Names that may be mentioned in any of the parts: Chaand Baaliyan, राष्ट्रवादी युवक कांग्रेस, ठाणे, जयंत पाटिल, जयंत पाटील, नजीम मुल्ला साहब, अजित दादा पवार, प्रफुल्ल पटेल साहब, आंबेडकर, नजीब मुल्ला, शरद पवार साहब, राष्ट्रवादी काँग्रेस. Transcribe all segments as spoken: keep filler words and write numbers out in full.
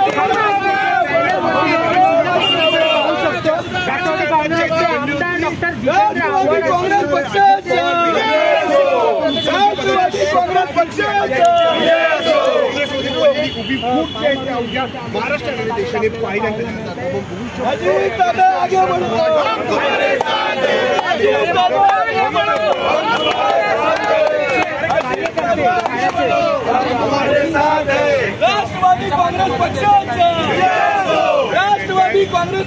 महाराष्ट्र देशाने राष्ट्रवादी काँग्रेस पक्षाचे राष्ट्रवादी काँग्रेस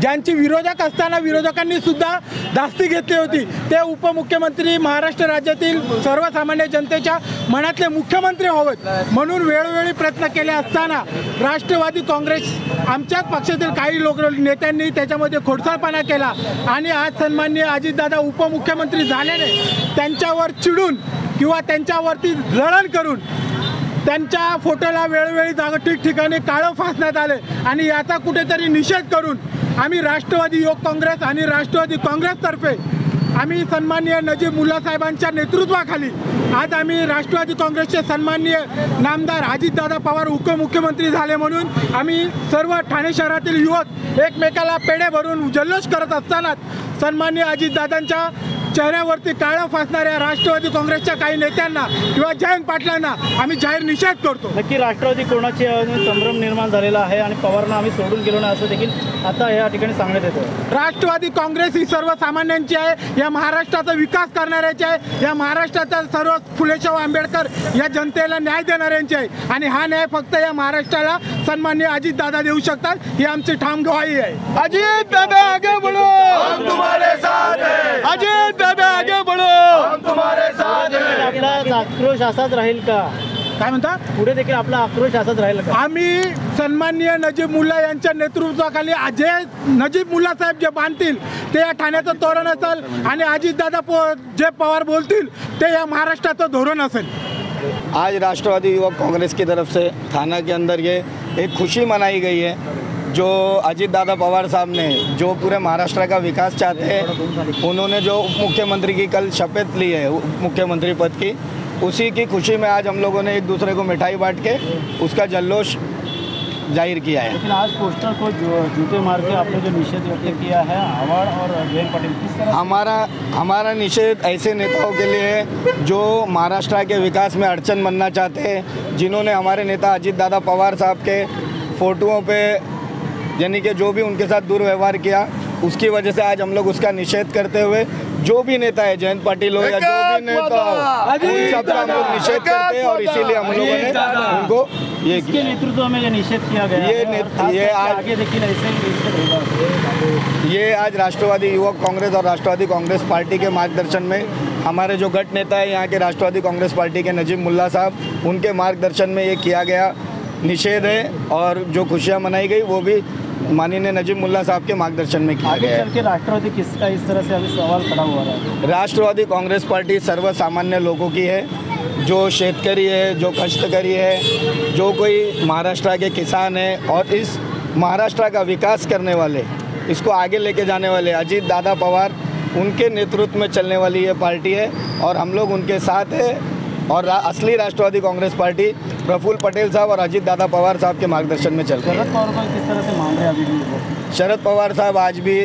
ज्यांची विरोधक असताना विरोधकांनी सुद्धा धास्ती घेतली होती ते उपमुख्यमंत्री महाराष्ट्र राज्यातील सर्वसामान्य जनतेच्या मनातले मुख्यमंत्री होवेत म्हणून वेळोवेळी प्रयत्न केले असताना राष्ट्रवादी काँग्रेस आमच्याच पक्षातील काही लोक नेत्यांनी त्याच्यामध्ये खोडसाळपणा केला आणि आज सन्माननीय अजितदादा उपमुख्यमंत्री झाल्याने त्यांच्यावर चिडून किंवा त्यांच्यावरती जळण करून त्यांच्या फोटोला वेळोवेळी जागा ठिकठिकाणी काळं फासण्यात आले आणि याचा कुठेतरी निषेध करून आम्ही राष्ट्रवादी युवक काँग्रेस आणि राष्ट्रवादी काँग्रेसतर्फे आम्ही सन्माननीय नजीम मुल्ला साहेबांच्या नेतृत्वाखाली आज आम्ही राष्ट्रवादी काँग्रेसचे सन्माननीय नामदार अजितदादा पवार उपमुख्यमंत्री झाले म्हणून आम्ही सर्व ठाणे शहरातील युवक एकमेकाला पेढे भरून जल्लोष करत असतानाच सन्माननीय अजितदादांच्या चेहऱ्यावरती काळं फासणाऱ्या राष्ट्रवादी काँग्रेसच्या काही नेत्यांना किंवा जयंत पाटलांना आम्ही जाहीर निषेध करतो. नक्की राष्ट्रवादी कोणाची संभ्रम निर्माण झालेला आहे आणि पवारांना आम्ही सोडून गेलो नाही असं देखील आता या ठिकाणी सांगण्यात येतं. राष्ट्रवादी काँग्रेस ही सर्वसामान्यांची आहे, या महाराष्ट्राचा विकास करणाऱ्याची आहे, या महाराष्ट्राचा सर्व फुलेशाहू आंबेडकर या जनतेला न्याय देणाऱ्यांची आहे आणि हा न्याय फक्त या महाराष्ट्राला सन्माननीय अजितदादा देऊ शकतात ही आमची ठाम गवाही आहे. अजितदादा आगे बढ़ो, हम तुम्हारे साथ हैं. अजित दादा आगे बढ़ो, हम तुम्हारे साथ हैं. आपला आक्रोश असाच राहील का, काय म्हणता, पुढे देखील आपला आक्रोश असाच राहील का? आम्ही सन्माननीय नजीब मुल्ला यांच्या नेतृत्वाखाली जे नजीब मुल्ला साहेब जे बांधतील ते या ठाण्याचं तोरण असेल आणि अजितदादा जे पवार बोलतील ते या महाराष्ट्राचं धोरण असेल. आज राष्ट्रवादी युवक कांग्रेस की तरफ से थाना के अंदर ये एक खुशी मनाई गई है जो अजित दादा पवार साहब ने जो पूरे महाराष्ट्र का विकास चाहते हैं, उन्होंने जो उप मुख्यमंत्री की कल शपथ ली है उप मुख्यमंत्री पद की, उसी की खुशी में आज हम लोगों ने एक दूसरे को मिठाई बांट के उसका जल्लोष जाहिर किया है. लेकिन आज पोस्टर को जूते मार के आपने जो निषेध व्यक्त किया है आवाड़ और जयंत पाटिल, किस तरह हमारा हमारा निषेध ऐसे नेताओं के लिए है जो महाराष्ट्र के विकास में अड़चन बनना चाहते हैं, जिन्होंने हमारे नेता अजित दादा पवार साहब के फोटोओं पर यानी कि जो भी उनके साथ दुर्व्यवहार किया उसकी वजह से आज हम लोग उसका निषेध करते हुए जो भी नेता है जयंत पाटिल हो या जो भी नेता हो उन सबका हम लोग निषेध करते हैं और इसीलिए हम लोगों ने उनको ये किया. नेतृत्व में ये निषेध किया गया ये ये आज ये आज राष्ट्रवादी युवक कांग्रेस और राष्ट्रवादी कांग्रेस पार्टी के मार्गदर्शन में हमारे जो गट नेता है यहाँ के राष्ट्रवादी कांग्रेस पार्टी के नजीम मुल्ला साहब, उनके मार्गदर्शन में ये किया गया निषेध है और जो खुशियाँ मनाई गई वो भी माननीय नजीम मुल्ला साहब के मार्गदर्शन में किया गया है. राष्ट्रवादी किसका इस तरह से अभी सवाल खड़ा हुआ है? राष्ट्रवादी कांग्रेस पार्टी सर्वसामान्य लोगों की है, जो शेतकरी है, जो कष्टकरी है, जो कोई महाराष्ट्र के किसान है और इस महाराष्ट्र का विकास करने वाले, इसको आगे लेके जाने वाले अजित दादा पवार उनके नेतृत्व में चलने वाली ये पार्टी है और हम लोग उनके साथ है और रा, असली राष्ट्रवादी कांग्रेस पार्टी प्रफुल्ल पटेल साहब और अजित दादा पवार साहब के मार्गदर्शन में चलती है. शरद पवार साहब किस तरह से मामले अभी भी? शरद पवार साहब आज भी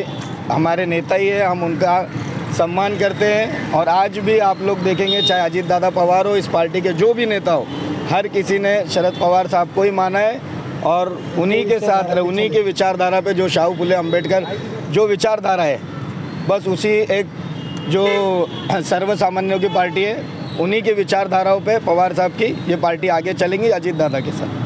हमारे नेता ही है, हम उनका सम्मान करते हैं और आज भी आप लोग देखेंगे चाहे अजित दादा पवार हो इस पार्टी के जो भी नेता हो हर किसी ने शरद पवार साहब को ही माना है और उन्हीं के साथ उन्हीं के विचारधारा पर जो शाहू फुले अम्बेडकर जो विचारधारा है बस उसी एक जो सर्वसामान्यों की पार्टी है उन्हीं के विचारधाराओं पे पवार साहब की ये पार्टी आगे चलेंगी अजित दादा के साथ.